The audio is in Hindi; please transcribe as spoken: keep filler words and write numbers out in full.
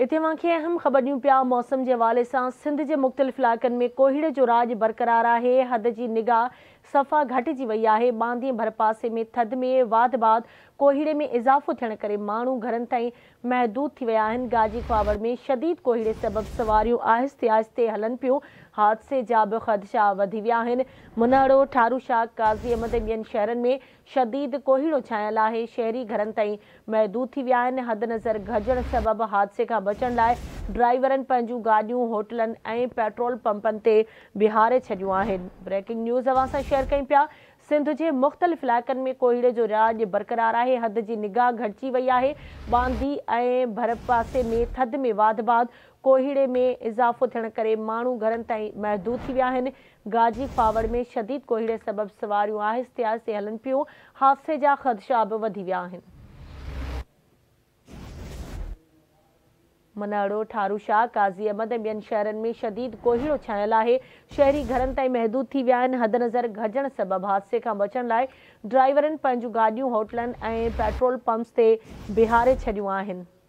इतने वाँखे अहम खबर ॾियूं पिया। मौसम के हवाले से सिंध के मुख्तलिफ़ इलाक़नि में कोहीड़े जो राज बरकरार है। हद की निगाह सफ़ा घटिजी वही है। बांदी भर पासे में थद में वाध बाद कोहीड़े में इजाफ़ो थियण करे माण्हू घरनि ताईं महदूद थी विया आहिनि। गाजी कावड़ में शदीद कोहीड़े सबबि सवारियूं आहिस्ते आहिस्ते हलन पियूं। हादसे जा बि ख़दशा वधी विया आहिनि। मुनाड़ो ठारूशाह काज़ी अहमद ॿियनि शहरनि में शदीद कोहीड़ो छायल आहे। शहरी घरनि ताईं महदूद थी विया आहिनि। हद नज़र घजण सबबि हादसे खां बचण लाइ ड्राइवरनि पंहिंजूं गाॾियूं होटलनि ऐं पेट्रोल पंपनि ते बिहारे छॾियूं आहिनि। ब्रेकिंग न्यूज़ अवां सां शेयर कयूं पिया। सिंध के मुख्तलिफ़ इलाक़नि में कोहीड़े जो राज बरकरार है। हद की निगाह घटिजी वही है। बांदी ऐं भर पासे में थद में वाध बाद कोहीड़े में इजाफ़ो थियण करे माण्हू घरनि ताईं महदूद थी विया आहिनि। गाजी फावड़ में शदीद कोहीड़े सबबि सवारियूं आहिस्ते आहिस्ते हलनि पियूं। हादसे जा ख़दशा बि वधी विया आहिनि। मनाड़ो ठारूशाह काज़ी अहमद ॿियनि शहरनि में शदीद कोहीड़ो छायल आहे। शहरी घरनि ताईं महदूद थी विया आहिनि। हद नज़र घजण सबबि हादसे खां बचण लाइ ड्राइवरनि पंहिंजूं गाॾियूं होटलनि ऐं पेट्रोल पंप्स ते बिहारे छॾियूं आहिनि।